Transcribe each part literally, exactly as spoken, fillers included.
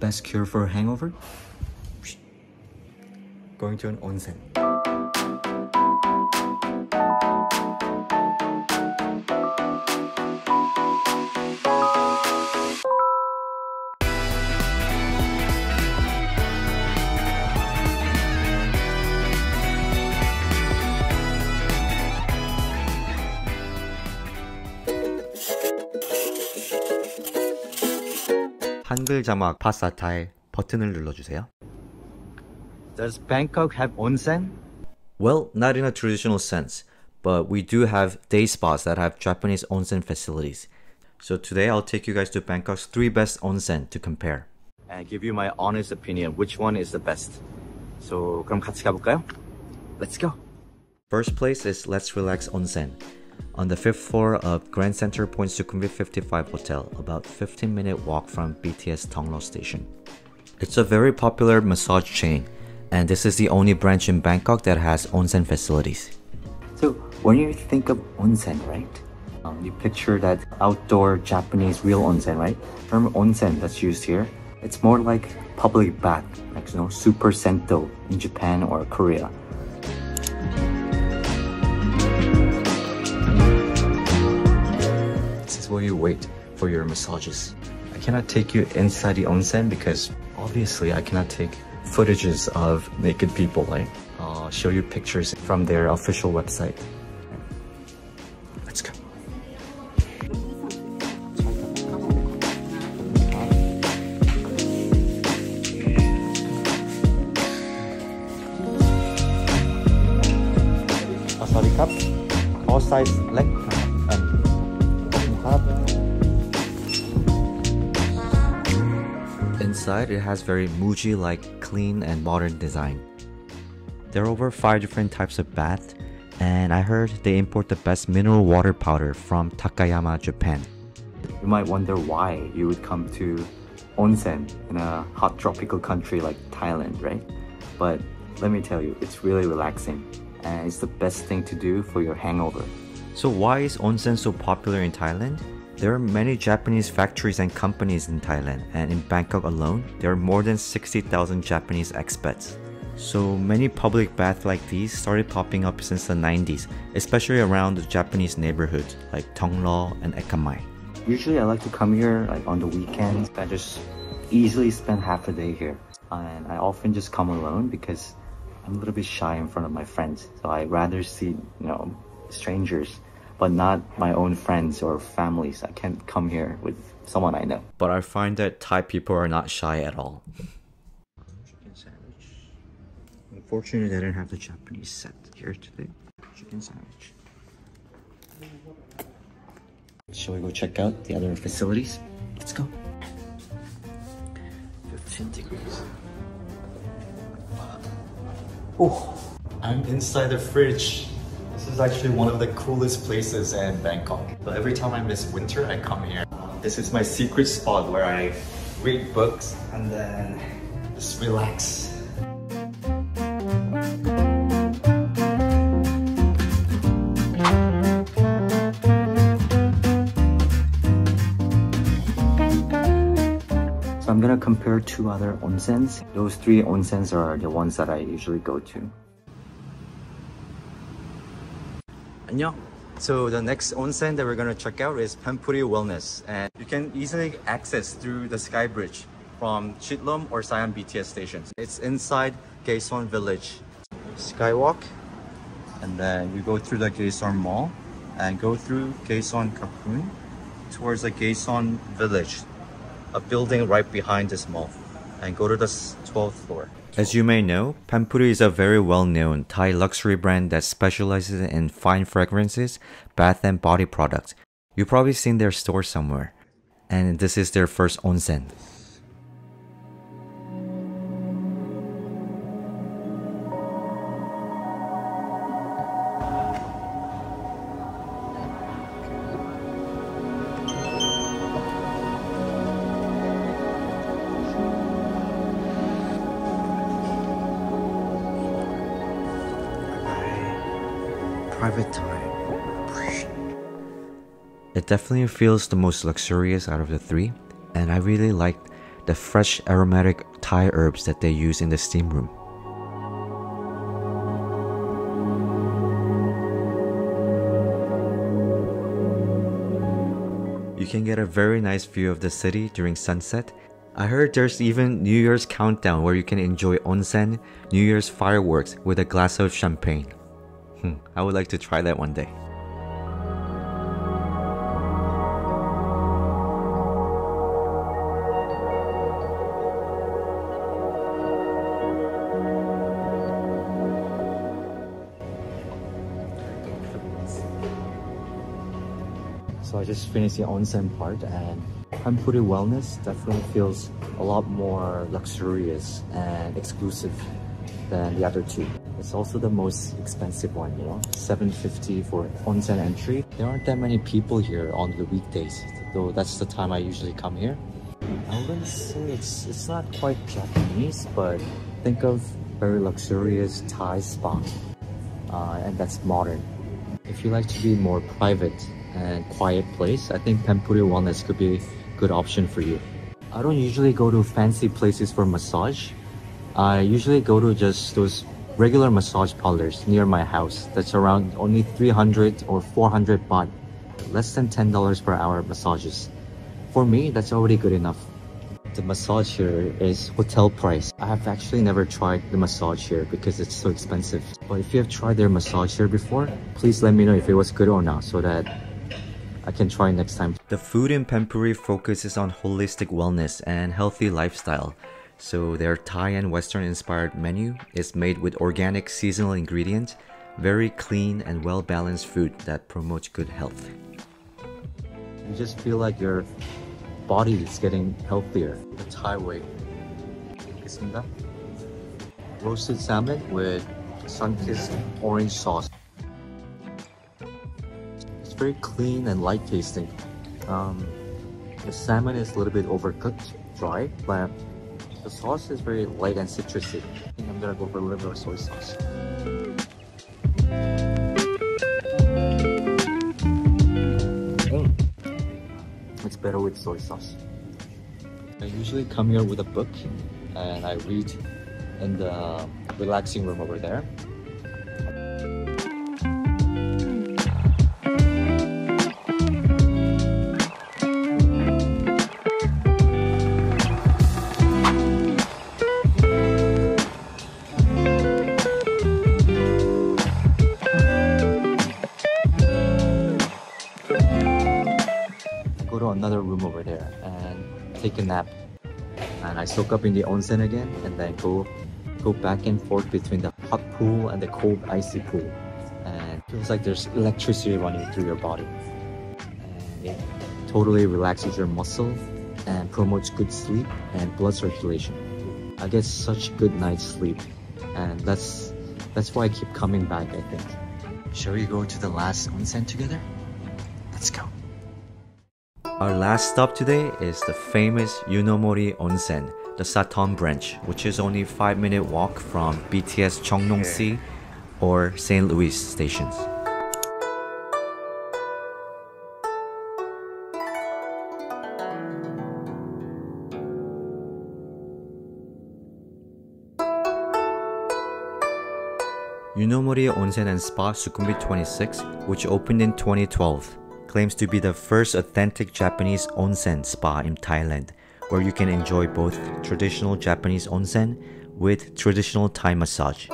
Best cure for a hangover? Going to an onsen. 한글 자막 파사타에 버튼을 눌러주세요. Does Bangkok have onsen? Well, not in a traditional sense, but we do have day spas that have Japanese onsen facilities. So today I'll take you guys to Bangkok's three best onsen to compare. And give you my honest opinion, which one is the best. So, 그럼 같이 가볼까요? Let's go! First place is Let's Relax Onsen. On the fifth floor of Grand Center Point Sukhumvit fifty-five Hotel, about fifteen minute walk from B T S Thonglor Station. It's a very popular massage chain, and this is the only branch in Bangkok that has onsen facilities. So when you think of onsen, right? Um, you picture that outdoor Japanese real onsen, right? The term onsen that's used here, it's more like public bath, like, you know, Super Sento in Japan or Korea. While you wait for your massages. I cannot take you inside the onsen because obviously I cannot take footages of naked people. Like, I'll show you pictures from their official website. Let's go. Sorry, cup. All sides leg and inside, it has very Muji-like clean and modern design. There are over five different types of bath, and I heard they import the best mineral water powder from Takayama, Japan. You might wonder why you would come to onsen in a hot tropical country like Thailand, right? But let me tell you, it's really relaxing, and it's the best thing to do for your hangover. So why is onsen so popular in Thailand? There are many Japanese factories and companies in Thailand, and in Bangkok alone, there are more than sixty thousand Japanese expats. So many public baths like these started popping up since the nineties, especially around the Japanese neighborhoods like Thonglor and Ekamai. Usually I like to come here like on the weekends. I just easily spend half a day here, and I often just come alone because I'm a little bit shy in front of my friends, so I rather see, you know, strangers. But not my own friends or families. I can't come here with someone I know. But I find that Thai people are not shy at all. Chicken sandwich. Unfortunately, I didn't have the Japanese set here today. Chicken sandwich. Shall we go check out the other facilities? Let's go. fifteen degrees. Wow. Oh, I'm inside the fridge. This is actually one of the coolest places in Bangkok. So every time I miss winter, I come here. This is my secret spot where I read books and then just relax. So I'm gonna compare two other onsens. Those three onsens are the ones that I usually go to. So the next onsen that we're going to check out is Panpuri Wellness, and you can easily access through the sky bridge from Chitlom or Siam B T S stations. It's inside Gaysorn Village. Skywalk, and then you go through the Gaysorn Mall and go through Gaysorn Kapun towards the Gaysorn Village, a building right behind this mall, and go to the twelfth floor. As you may know, Panpuri is a very well-known Thai luxury brand that specializes in fine fragrances, bath and body products. You've probably seen their store somewhere. And this is their first onsen. Private time. It definitely feels the most luxurious out of the three, and I really liked the fresh aromatic Thai herbs that they use in the steam room. You can get a very nice view of the city during sunset. I heard there's even New Year's countdown where you can enjoy onsen, New Year's fireworks with a glass of champagne. Hmm, I would like to try that one day. So I just finished the onsen part, and Panpuri Wellness definitely feels a lot more luxurious and exclusive than the other two. It's also the most expensive one, you know, seven fifty for onsen entry. There aren't that many people here on the weekdays, though that's the time I usually come here. I wouldn't say it's, it's not quite Japanese, but think of very luxurious Thai spa, uh, and that's modern. If you like to be more private and quiet place, I think Panpuri Wellness could be a good option for you. I don't usually go to fancy places for massage. I usually go to just those regular massage parlors near my house that's around only three hundred or four hundred baht, less than ten dollars per hour massages. For me, that's already good enough. The massage here is hotel price. I have actually never tried the massage here because it's so expensive. But if you have tried their massage here before, please let me know if it was good or not so that I can try next time. The food in Panpuri focuses on holistic wellness and healthy lifestyle. So their Thai and Western inspired menu is made with organic seasonal ingredients, very clean and well balanced food that promotes good health. You just feel like your body is getting healthier. The Thai way. Roasted salmon with sun-kissed orange sauce. Very clean and light tasting. Um, the salmon is a little bit overcooked, dry, but the sauce is very light and citrusy. I think I'm gonna go for a little bit of soy sauce. Mm. It's better with soy sauce. I usually come here with a book and I read in the relaxing room over there. Another room over there and take a nap, and I soak up in the onsen again and then go go back and forth between the hot pool and the cold icy pool, and it feels like there's electricity running through your body, and it totally relaxes your muscle and promotes good sleep and blood circulation. I get such good night's sleep, and that's that's why I keep coming back, I think. Shall we go to the last onsen together? Let's go. Our last stop today is the famous Yunomori Onsen, the Sathorn branch, which is only a five minute walk from B T S Chong Nonsi or Saint Louis stations. Yunomori Onsen and Spa Sukhumvit twenty-six, which opened in twenty twelve. Claims to be the first authentic Japanese onsen spa in Thailand, where you can enjoy both traditional Japanese onsen with traditional Thai massage.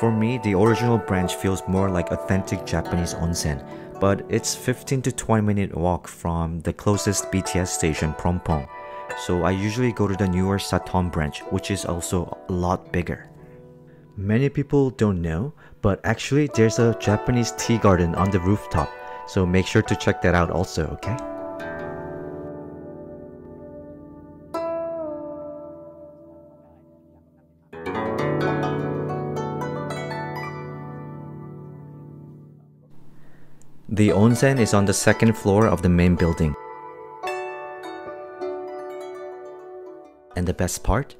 For me, the original branch feels more like authentic Japanese onsen, but it's fifteen to twenty minute walk from the closest B T S station, Prompong, so I usually go to the newer Sathorn branch, which is also a lot bigger. Many people don't know, but actually there's a Japanese tea garden on the rooftop, so make sure to check that out also, okay? The onsen is on the second floor of the main building. And the best part?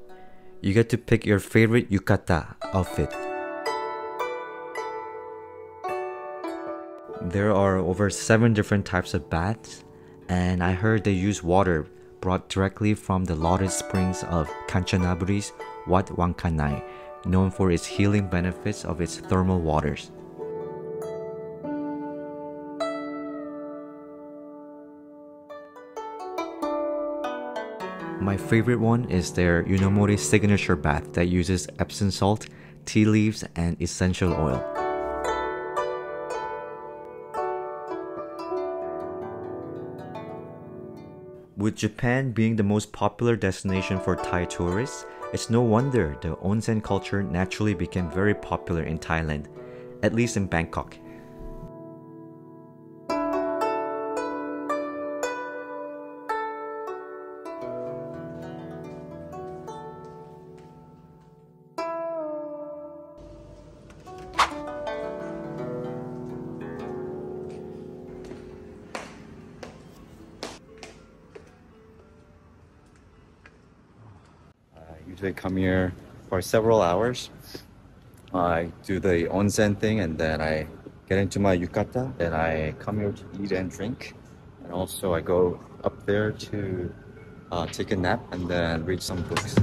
You get to pick your favorite yukata outfit. There are over seven different types of baths, and I heard they use water brought directly from the lotus springs of Kanchanaburi's Wat Wankanai, known for its healing benefits of its thermal waters. My favorite one is their Yunomori signature bath that uses Epsom salt, tea leaves, and essential oil. With Japan being the most popular destination for Thai tourists, it's no wonder the onsen culture naturally became very popular in Thailand, at least in Bangkok. They come here for several hours. I do the onsen thing and then I get into my yukata and I come here to eat and drink, and also I go up there to uh, take a nap and then read some books.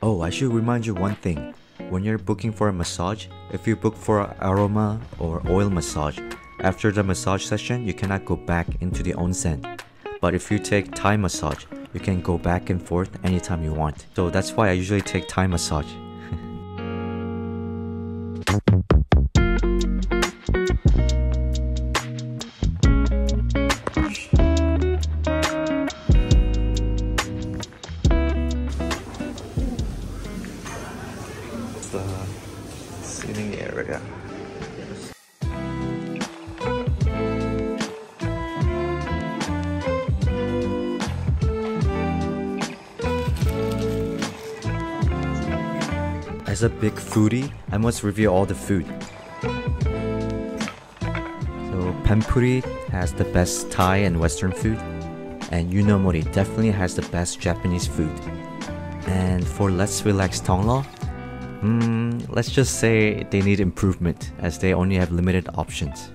Oh, I should remind you one thing. When you're booking for a massage, if you book for an aroma or oil massage, after the massage session, you cannot go back into the onsen. But if you take Thai massage, you can go back and forth anytime you want. So that's why I usually take Thai massage. As a big foodie, I must review all the food. So Panpuri has the best Thai and Western food, and Yunomori definitely has the best Japanese food. And for Let's Relax Thonglor, hmm, let's just say they need improvement as they only have limited options.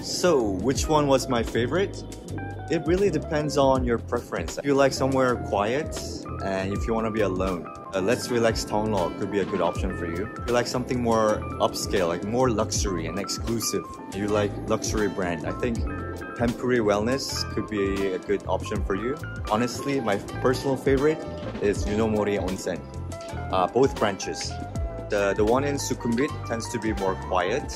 So, which one was my favorite? It really depends on your preference. If you like somewhere quiet and if you want to be alone, uh, Let's Relax Thonglor could be a good option for you. If you like something more upscale, like more luxury and exclusive, you like luxury brand, I think Panpuri Wellness could be a good option for you. Honestly, my personal favorite is Yunomori Onsen, uh, both branches. The, the one in Sukhumvit tends to be more quiet,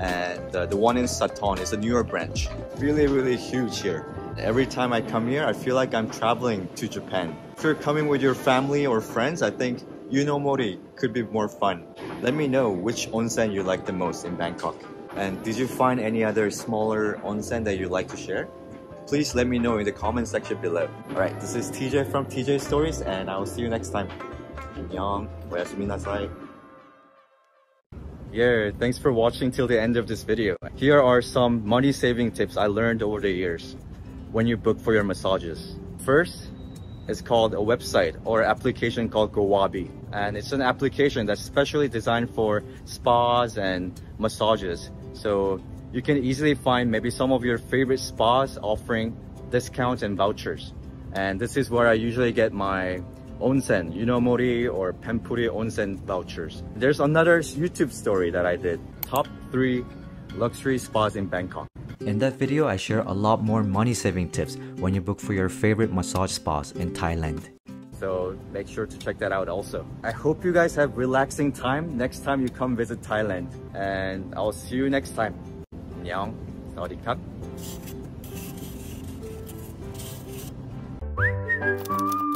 and uh, the one in Sathorn is a newer branch. Really, really huge here. Every time I come here, I feel like I'm traveling to Japan. If you're coming with your family or friends, I think Yunomori could be more fun. Let me know which onsen you like the most in Bangkok. And did you find any other smaller onsen that you'd like to share? Please let me know in the comment section below. Alright, this is T J from T J Stories, and I will see you next time. Annyeong, oyasumi nasai. Yeah, thanks for watching till the end of this video. Here are some money saving tips I learned over the years when you book for your massages. First, it's called a website or application called GoWabi. And it's an application that's specially designed for spas and massages. So you can easily find maybe some of your favorite spas offering discounts and vouchers. And this is where I usually get my onsen, Yunomori or Panpuri onsen vouchers. There's another YouTube story that I did, top three luxury spas in Bangkok. In that video, I share a lot more money-saving tips when you book for your favorite massage spas in Thailand. So make sure to check that out also. I hope you guys have relaxing time next time you come visit Thailand. And I'll see you next time. Annyeong, sawadee krub.